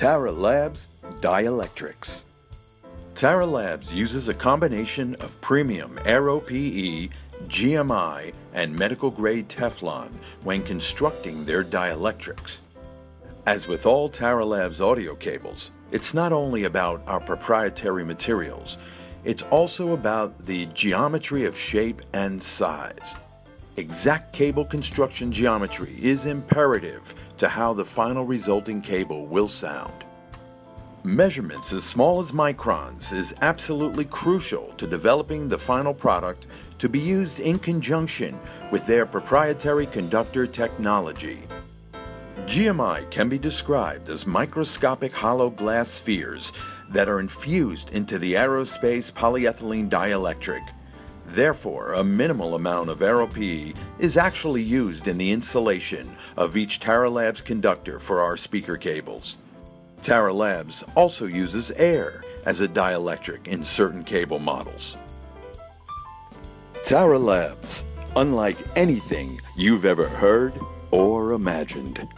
TARA Labs Dielectrics. TARA Labs uses a combination of premium AeroPE, GMI, and medical-grade Teflon when constructing their dielectrics. As with all TARA Labs audio cables, it's not only about our proprietary materials, it's also about the geometry of shape and size. Exact cable construction geometry is imperative to how the final resulting cable will sound. Measurements as small as microns is absolutely crucial to developing the final product to be used in conjunction with their proprietary conductor technology. GMI can be described as microscopic hollow glass spheres that are infused into the aerospace polyethylene dielectric. Therefore, a minimal amount of AeroPE is actually used in the insulation of each TARA Labs conductor for our speaker cables. TARA Labs also uses air as a dielectric in certain cable models. TARA Labs, unlike anything you've ever heard or imagined.